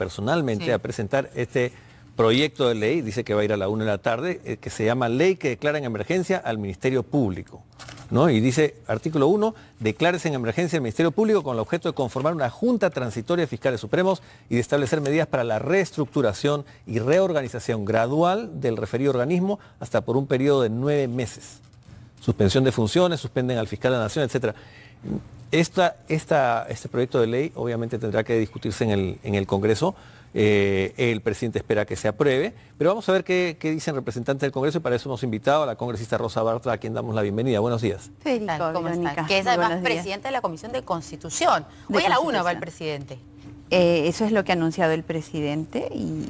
personalmente a presentar este proyecto de ley, dice que va a ir a la 1 de la tarde, que se llama Ley que declara en emergencia al Ministerio Público, ¿no? Y dice, artículo 1, declárese en emergencia el Ministerio Público con el objeto de conformar una Junta Transitoria de Fiscales Supremos y de establecer medidas para la reestructuración y reorganización gradual del referido organismo hasta por un periodo de 9 meses. Suspensión de funciones, suspenden al fiscal de la Nación, etc. Este proyecto de ley obviamente tendrá que discutirse en el Congreso. El presidente espera que se apruebe, pero vamos a ver qué dicen representantes del Congreso, y para eso hemos invitado a la congresista Rosa Bartra, a quien damos la bienvenida. Buenos días. Federico, ¿cómo están? Que es además presidenta de la Comisión de Constitución. Hoy a la 1 va el presidente. Eso es lo que ha anunciado el presidente, y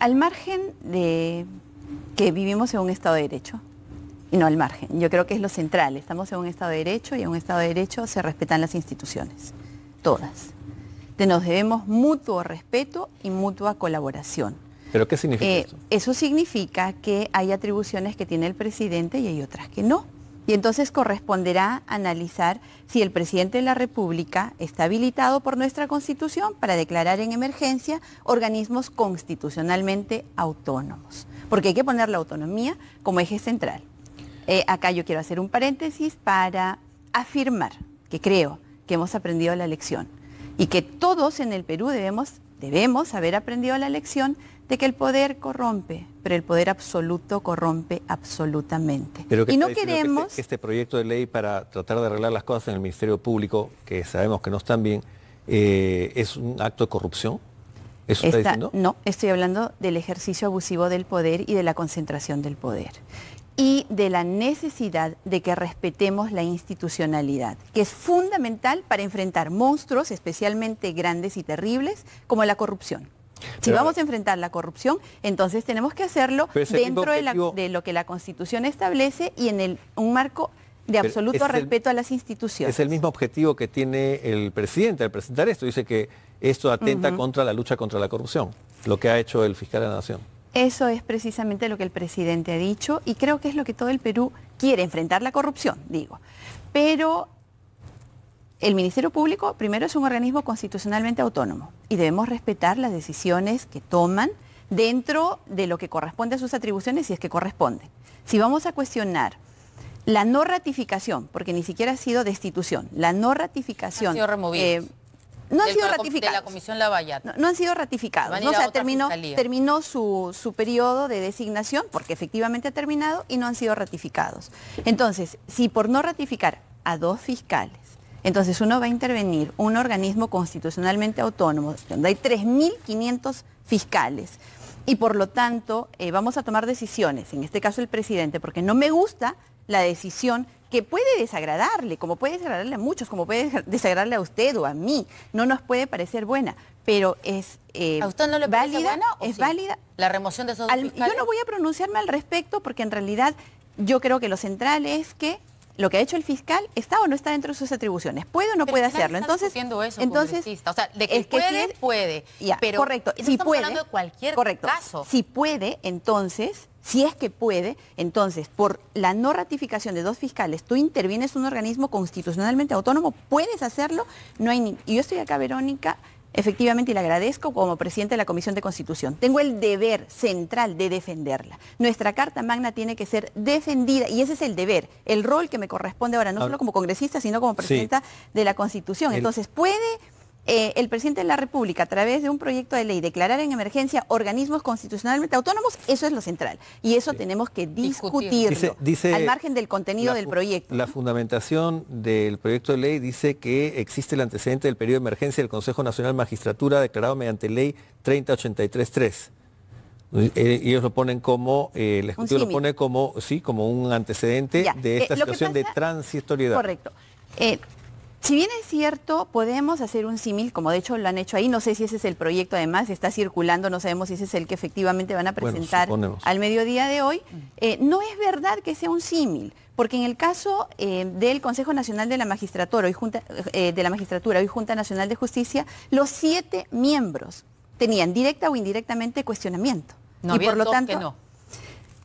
al margen de que vivimos en un Estado de Derecho, y no al margen, yo creo que es lo central, estamos en un Estado de Derecho, y en un Estado de Derecho se respetan las instituciones, todas. Nos debemos mutuo respeto y mutua colaboración. ¿Pero qué significa eso? Eso significa que hay atribuciones que tiene el presidente y hay otras que no. Y entonces corresponderá analizar si el presidente de la República está habilitado por nuestra Constitución para declarar en emergencia organismos constitucionalmente autónomos. Porque hay que poner la autonomía como eje central. Acá yo quiero hacer un paréntesis para afirmar que creo que hemos aprendido la lección. Y que todos en el Perú debemos haber aprendido la lección de que el poder corrompe, pero el poder absoluto corrompe absolutamente. Pero y no queremos... Que este proyecto de ley para tratar de arreglar las cosas en el Ministerio Público, que sabemos que no están bien, ¿es un acto de corrupción? ¿Eso está diciendo? No, estoy hablando del ejercicio abusivo del poder y de la concentración del poder. Y de la necesidad de que respetemos la institucionalidad, que es fundamental para enfrentar monstruos, especialmente grandes y terribles, como la corrupción. Si vamos a enfrentar la corrupción, entonces tenemos que hacerlo dentro de lo que la Constitución establece y en un marco de absoluto respeto a las instituciones. Es el mismo objetivo que tiene el presidente al presentar esto, dice que esto atenta contra la lucha contra la corrupción, lo que ha hecho el fiscal de la Nación. Eso es precisamente lo que el presidente ha dicho, y creo que es lo que todo el Perú quiere, enfrentar la corrupción, digo. Pero el Ministerio Público, primero, es un organismo constitucionalmente autónomo y debemos respetar las decisiones que toman dentro de lo que corresponde a sus atribuciones, si es que corresponde. Si vamos a cuestionar la no ratificación, porque ni siquiera ha sido destitución, la no ratificación... Han sido removidos. No han sido ratificados. De la Comisión Lava Jato. No han sido ratificados. O sea, terminó su periodo de designación, porque efectivamente ha terminado, y no han sido ratificados. Entonces, si por no ratificar a 2 fiscales, entonces uno va a intervenir un organismo constitucionalmente autónomo, donde hay 3.500 fiscales, y por lo tanto vamos a tomar decisiones, en este caso el presidente, porque no me gusta la decisión que puede desagradarle, como puede desagradarle a muchos, como puede desagradarle a usted o a mí, no nos puede parecer buena, pero es ¿a usted no le parece buena, o es válida la remoción de esos 2 fiscales? Yo no voy a pronunciarme al respecto, porque en realidad yo creo que lo central es que lo que ha hecho el fiscal está o no está dentro de sus atribuciones, puede o no puede hacerlo. Entonces, o sea, de que puede, ya, pero correcto, si estamos hablando de cualquier caso. Si puede, entonces, si es que puede, entonces, por la no ratificación de 2 fiscales, tú intervienes un organismo constitucionalmente autónomo, puedes hacerlo, no hay ni... Y yo estoy acá, Verónica, efectivamente, y le agradezco como presidente de la Comisión de Constitución. Tengo el deber central de defenderla. Nuestra Carta Magna tiene que ser defendida, y ese es el deber, el rol que me corresponde ahora, no solo como congresista, sino como presidenta de la Constitución. Entonces, ¿puede el presidente de la República, a través de un proyecto de ley, declarar en emergencia organismos constitucionalmente autónomos? Eso es lo central. Y eso tenemos que discutirlo, dice, al margen del contenido del proyecto. La fundamentación del proyecto de ley dice que existe el antecedente del periodo de emergencia del Consejo Nacional de Magistratura declarado mediante ley 30.833. Ellos lo ponen como, el Ejecutivo lo pone como, como un antecedente de esta situación de transitoriedad. Correcto. Si bien es cierto, podemos hacer un símil, como de hecho lo han hecho ahí, no sé si ese es el proyecto, además está circulando, no sabemos si ese es el que efectivamente van a presentar al mediodía de hoy. No es verdad que sea un símil, porque en el caso del Consejo Nacional de la Magistratura, hoy Junta Nacional de Justicia, los 7 miembros tenían directa o indirectamente cuestionamiento. No, y por lo tanto,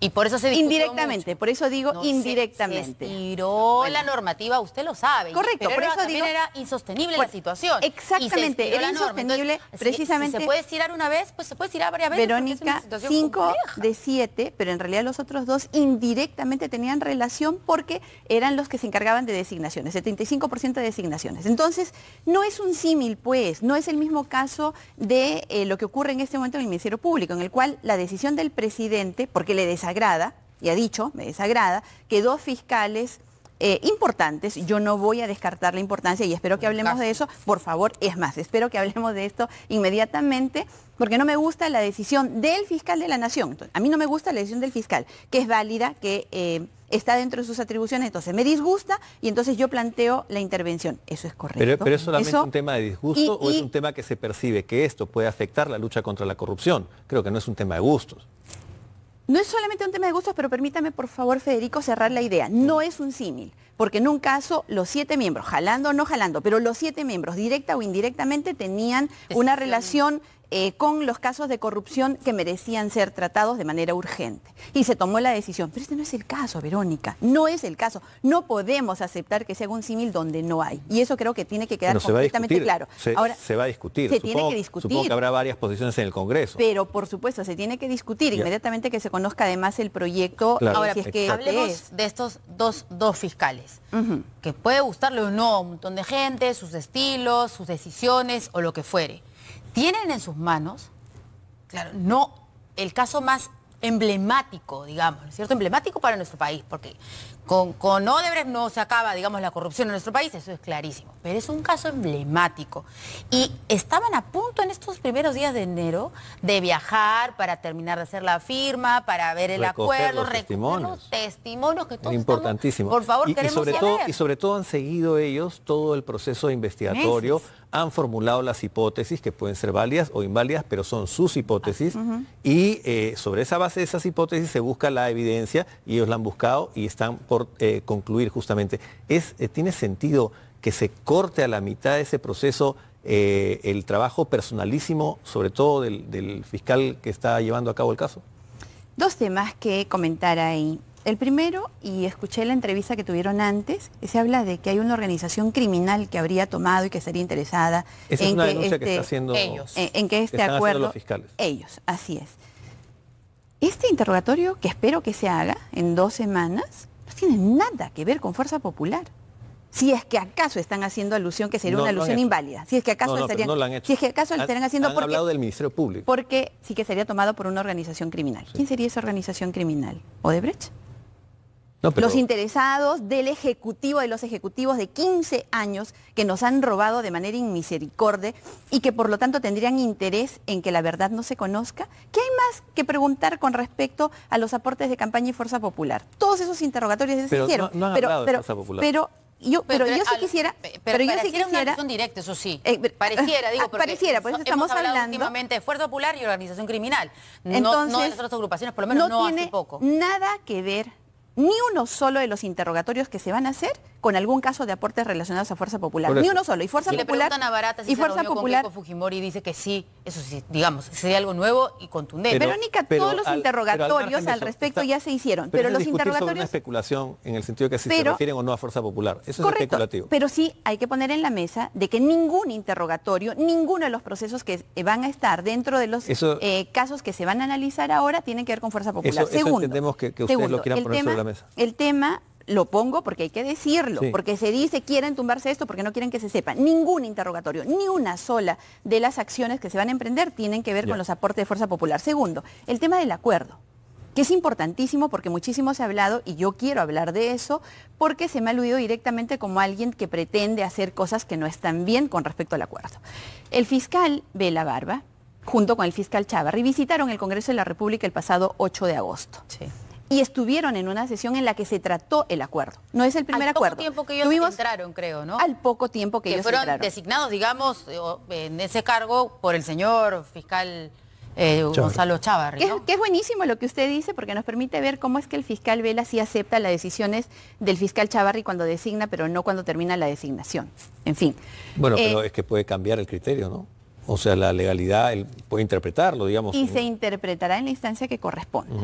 Y por eso se discutió indirectamente, mucho. Por eso digo no, indirectamente. Se estiró la normativa, usted lo sabe. Correcto, pero por eso también digo, era insostenible la situación. Exactamente, era insostenible. Entonces, precisamente. Si se puede estirar una vez, pues se puede estirar varias veces. Verónica, 5 de 7, pero en realidad los otros dos indirectamente tenían relación porque eran los que se encargaban de designaciones, 75% de designaciones. Entonces, no es un símil, pues, no es el mismo caso de lo que ocurre en este momento en el Ministerio Público, en el cual la decisión del presidente, porque le desagrada, y ha dicho, me desagrada, que dos fiscales importantes, yo no voy a descartar la importancia y espero que hablemos de eso, por favor, es más, espero que hablemos de esto inmediatamente, porque no me gusta la decisión del fiscal de la Nación. Entonces, a mí no me gusta la decisión del fiscal, que es válida, que está dentro de sus atribuciones, entonces me disgusta y entonces yo planteo la intervención. Eso es correcto. Pero ¿es solamente un tema de disgusto o es un tema que se percibe que esto puede afectar la lucha contra la corrupción? Creo que no es un tema de gustos. No es solamente un tema de gustos, pero permítame, por favor, Federico, cerrar la idea. No es un símil, porque en un caso los 7 miembros, jalando o no jalando, pero los 7 miembros, directa o indirectamente, tenían una relación con los casos de corrupción que merecían ser tratados de manera urgente. Y se tomó la decisión. Pero este no es el caso, Verónica, no es el caso. No podemos aceptar que sea un símil donde no hay. Y eso creo que tiene que quedar completamente claro. Ahora, se va a discutir. Se tiene que discutir. Supongo que habrá varias posiciones en el Congreso. Pero, por supuesto, se tiene que discutir inmediatamente que se conozca además el proyecto. Claro. Ahora, si es que hablemos de estos dos fiscales, que puede gustarle o no a un montón de gente, sus estilos, sus decisiones o lo que fuere. Tienen en sus manos, claro, no el caso más emblemático, digamos, ¿no es cierto? Emblemático para nuestro país, porque con Odebrecht no se acaba, digamos, la corrupción en nuestro país, eso es clarísimo, pero es un caso emblemático. Y estaban a punto en estos primeros días de enero de viajar para terminar de hacer la firma, para ver el acuerdo, recoger los testimonios que todos importantísimo. Estamos, por favor, queremos y sobre todo han seguido ellos todo el proceso investigatorio. Han formulado las hipótesis que pueden ser válidas o inválidas, pero son sus hipótesis y sobre esa base de esas hipótesis se busca la evidencia y ellos la han buscado y están por concluir justamente. ¿Tiene sentido que se corte a la mitad de ese proceso el trabajo personalísimo, sobre todo del fiscal que está llevando a cabo el caso? Dos temas que comentar ahí. El primero, y escuché la entrevista que tuvieron antes, se habla de que hay una organización criminal que habría tomado y que estaría interesada en que este acuerdo... Ellos, así es. Este interrogatorio, que espero que se haga en 2 semanas, no tiene nada que ver con Fuerza Popular. Si es que acaso están haciendo alusión, que sería una alusión inválida. Si es que acaso estarían haciendo... Han hablado del Ministerio Público. Porque sí que sería tomado por una organización criminal. Sí. ¿Quién sería esa organización criminal? ¿Odebrecht? No, pero... Los interesados del Ejecutivo, de los ejecutivos de 15 años que nos han robado de manera inmisericordia y que por lo tanto tendrían interés en que la verdad no se conozca. ¿Qué hay más que preguntar con respecto a los aportes de campaña y Fuerza Popular? Todos esos interrogatorios se hicieron. No, no han hablado de Fuerza Popular. Pero yo sí quisiera una directa, eso sí. Pareciera, por eso estamos hablando últimamente de Fuerza Popular y organización criminal. Entonces, no de las otras agrupaciones, por lo menos no hace poco. No tiene nada que ver, ni uno solo de los interrogatorios que se van a hacer con algún caso de aportes relacionados a Fuerza Popular. Ni uno solo. Y Fuerza Popular. Le preguntan a Barata si se reunió con Fujimori, dice que sí. Eso sí, digamos, sería algo nuevo y contundente. Verónica, todos los interrogatorios al respecto ya se hicieron. Pero los interrogatorios... Sobre una especulación en el sentido que si se refieren o no a Fuerza Popular. Eso es especulativo. Pero sí hay que poner en la mesa de que ningún interrogatorio, ninguno de los procesos que van a estar dentro de los casos que se van a analizar ahora tienen que ver con Fuerza Popular. Segundo, entendemos que ustedes lo quieran poner sobre la mesa. El tema... Lo pongo porque hay que decirlo, porque se dice quieren tumbarse esto porque no quieren que se sepa. Ningún interrogatorio, ni una sola de las acciones que se van a emprender tienen que ver con los aportes de Fuerza Popular. Segundo, el tema del acuerdo, que es importantísimo porque muchísimo se ha hablado y yo quiero hablar de eso porque se me ha aludido directamente como alguien que pretende hacer cosas que no están bien con respecto al acuerdo. El fiscal Vela Barba, junto con el fiscal Chávarry, visitaron el Congreso de la República el pasado 8 de agosto. Sí. Y estuvieron en una sesión en la que se trató el acuerdo. No es el primer acuerdo. Al poco tiempo que ellos entraron, creo, ¿no? Al poco tiempo que ellos entraron. Que fueron designados, digamos, en ese cargo por el señor fiscal Gonzalo Chávarry, ¿no? Que es buenísimo lo que usted dice porque nos permite ver cómo es que el fiscal Vela sí acepta las decisiones del fiscal Chávarry cuando designa, pero no cuando termina la designación. En fin. Bueno, pero es que puede cambiar el criterio, ¿no? O sea, la legalidad, él puede interpretarlo, digamos. Y se interpretará en la instancia que corresponde.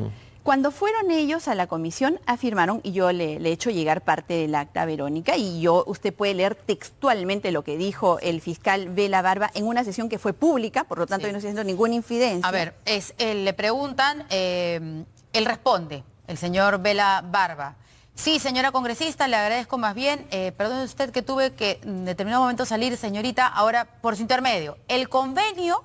Cuando fueron ellos a la comisión, afirmaron, y yo le he hecho llegar parte del acta a Verónica, y usted puede leer textualmente lo que dijo el fiscal Vela Barba en una sesión que fue pública, por lo tanto yo no estoy haciendo ninguna infidencia. A ver, le preguntan, él responde, el señor Vela Barba. Sí, señora congresista, le agradezco más bien, perdón usted que tuve que en determinado momento salir, señorita, ahora por su intermedio. El convenio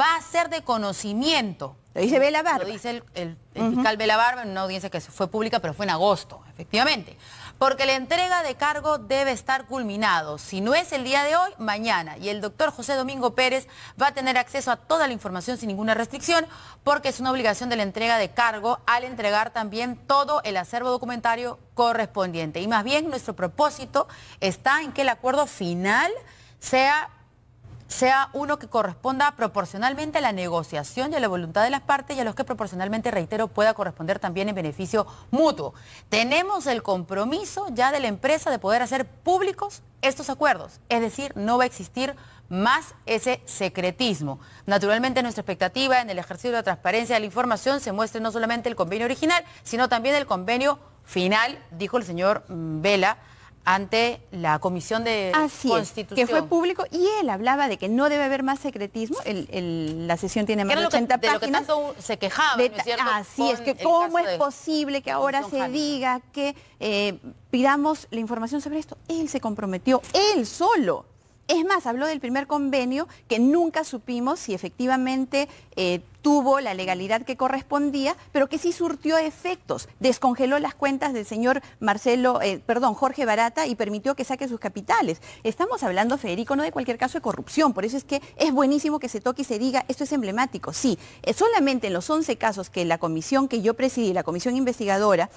va a ser de conocimiento. Lo dice Vela Barba. Lo dice el fiscal Vela Barba en una audiencia que fue pública, pero fue en agosto, efectivamente. Porque la entrega de cargo debe estar culminado. Si no es el día de hoy, mañana. Y el doctor José Domingo Pérez va a tener acceso a toda la información sin ninguna restricción, porque es una obligación de la entrega de cargo al entregar también todo el acervo documentario correspondiente. Y más bien, nuestro propósito está en que el acuerdo final sea uno que corresponda proporcionalmente a la negociación y a la voluntad de las partes y a los que proporcionalmente, reitero, pueda corresponder también en beneficio mutuo. Tenemos el compromiso ya de la empresa de poder hacer públicos estos acuerdos, es decir, no va a existir más ese secretismo. Naturalmente, nuestra expectativa en el ejercicio de la transparencia de la información se muestre no solamente el convenio original, sino también el convenio final, dijo el señor Vela, ante la Comisión de Constitución. Que fue público, y él hablaba de que no debe haber más secretismo, la sesión tiene más de 80 páginas. De lo que tanto se quejaba, ¿no es cierto? Así es, que cómo es posible que ahora se diga que pidamos la información sobre esto. Él se comprometió, él solo. Es más, habló del primer convenio que nunca supimos si efectivamente tuvo la legalidad que correspondía, pero que sí surtió efectos. Descongeló las cuentas del señor Jorge Barata y permitió que saque sus capitales. Estamos hablando, Federico, no de cualquier caso de corrupción, por eso es que es buenísimo que se toque y se diga, esto es emblemático. Sí, solamente en los 11 casos que la comisión que yo presidí, la comisión investigadora,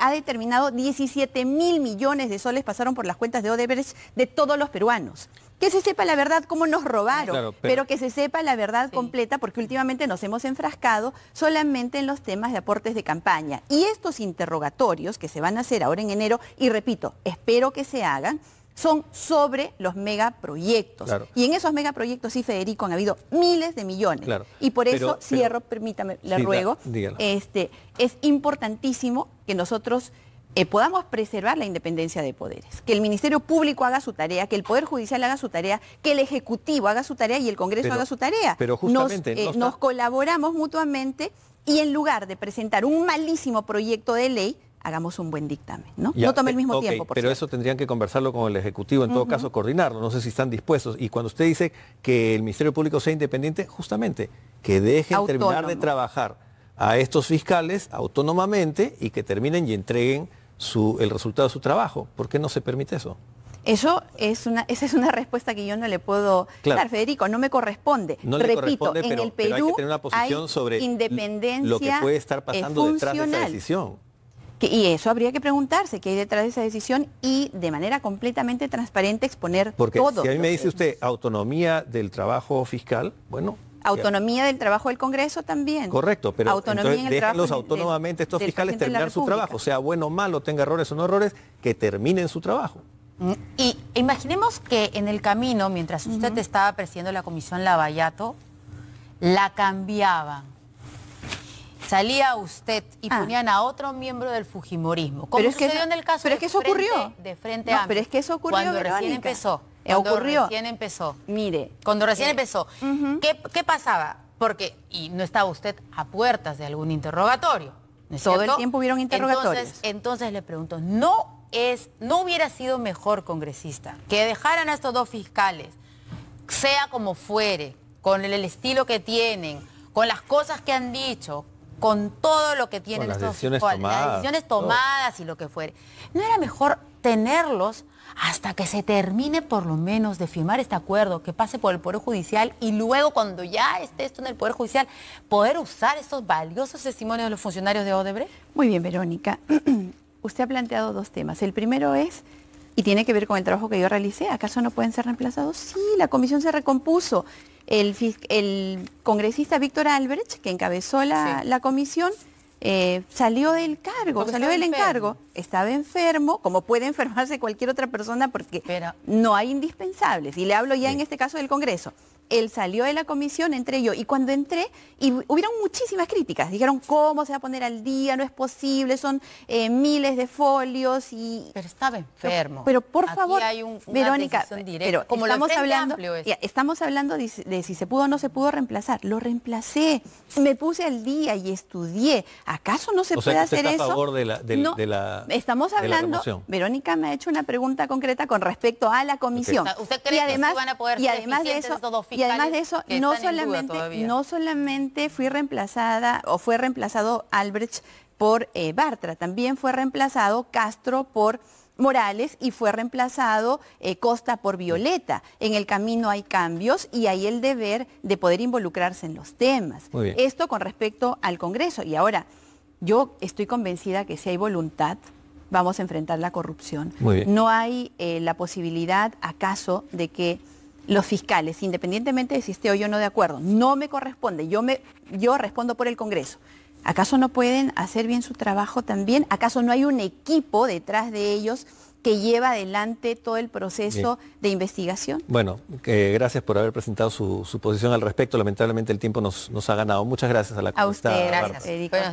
ha determinado 17.000 millones de soles pasaron por las cuentas de Odebrecht de todos los peruanos. Que se sepa la verdad cómo nos robaron, claro, pero que se sepa la verdad completa, porque últimamente nos hemos enfrascado solamente en los temas de aportes de campaña. Y estos interrogatorios que se van a hacer ahora en enero, y repito, espero que se hagan, son sobre los megaproyectos. Claro. Y en esos megaproyectos, sí, Federico, han habido miles de millones. Claro. Y por eso, cierro, permítame, le ruego, es importantísimo que nosotros podamos preservar la independencia de poderes, que el Ministerio Público haga su tarea, que el Poder Judicial haga su tarea, que el Ejecutivo haga su tarea y el Congreso haga su tarea. Pero justamente nos colaboramos mutuamente, y en lugar de presentar un malísimo proyecto de ley, hagamos un buen dictamen, ¿no? Ya, no tome el mismo tiempo, por cierto. Eso tendrían que conversarlo con el Ejecutivo, en todo caso coordinarlo, no sé si están dispuestos. Y cuando usted dice que el Ministerio Público sea independiente, justamente, que dejen terminar de trabajar a estos fiscales autónomamente y que terminen y entreguen el resultado de su trabajo. ¿Por qué no se permite eso? Esa es una respuesta que yo no le puedo dar, Federico, no me corresponde. No le corresponde, en el Perú hay que tener una posición sobre independencia, lo que puede estar pasando detrás de esa decisión. Y eso habría que preguntarse, qué hay detrás de esa decisión, y de manera completamente transparente exponer todo. Porque si a mí me dice usted autonomía del trabajo fiscal, bueno... Autonomía del trabajo del Congreso también. Correcto, pero entonces déjenlos autónomamente estos fiscales terminar su trabajo, sea bueno o malo, tenga errores o no errores, que terminen su trabajo. Y imaginemos que en el camino, mientras usted estaba presidiendo la comisión Lava Jato, la cambiaban. Salía usted y ponían a otro miembro del fujimorismo. ¿Cómo sucedió en el caso de frente a? Pero es que eso ocurrió cuando recién empezó. Mire. Cuando recién empezó. ¿Qué pasaba? Porque no estaba usted a puertas de algún interrogatorio, ¿no es cierto? El tiempo hubieron interrogatorios. Entonces le pregunto, ¿no hubiera sido mejor, congresista, que dejaran a estos dos fiscales, sea como fuere, con el estilo que tienen, con las cosas que han dicho, con todo lo que tienen, las decisiones tomadas y lo que fuere? ¿No era mejor tenerlos hasta que se termine por lo menos de firmar este acuerdo, que pase por el Poder Judicial, y luego, cuando ya esté esto en el Poder Judicial, poder usar estos valiosos testimonios de los funcionarios de Odebrecht? Muy bien, Verónica. Usted ha planteado dos temas. El primero es, y tiene que ver con el trabajo que yo realicé, ¿acaso no pueden ser reemplazados? Sí, la comisión se recompuso. El congresista Víctor Albrecht, que encabezó la comisión, salió del cargo, salió del encargo. Estaba enfermo, como puede enfermarse cualquier otra persona, porque no hay indispensables. Y le hablo ya en este caso del Congreso. él salió de la comisión, entré yo. Y cuando entré, y hubieron muchísimas críticas. Dijeron, ¿cómo se va a poner al día? No es posible, son miles de folios. Y... Pero estaba enfermo. Pero por favor, hay Verónica, pero como estamos hablando de si se pudo o no se pudo reemplazar. Lo reemplacé, me puse al día y estudié. ¿Acaso no se puede hacer eso? A favor de la estamos hablando, de la Verónica me ha hecho una pregunta concreta con respecto a la comisión. Okay. ¿Usted cree que van a poder ser eficientes esos dos fiscales? Y además de eso, no solamente fui reemplazada o fue reemplazado Albrecht por Bartra, también fue reemplazado Castro por Morales y fue reemplazado Costa por Violeta. En el camino hay cambios y hay el deber de poder involucrarse en los temas. Esto con respecto al Congreso. Y ahora, yo estoy convencida que si hay voluntad, vamos a enfrentar la corrupción. No hay la posibilidad, acaso, de que los fiscales, independientemente de si esté o yo no de acuerdo, no me corresponde, yo respondo por el Congreso. ¿Acaso no pueden hacer bien su trabajo también? ¿Acaso no hay un equipo detrás de ellos que lleva adelante todo el proceso de investigación? Bueno, gracias por haber presentado su posición al respecto. Lamentablemente el tiempo nos ha ganado. Muchas gracias a la comunidad. A usted, gracias.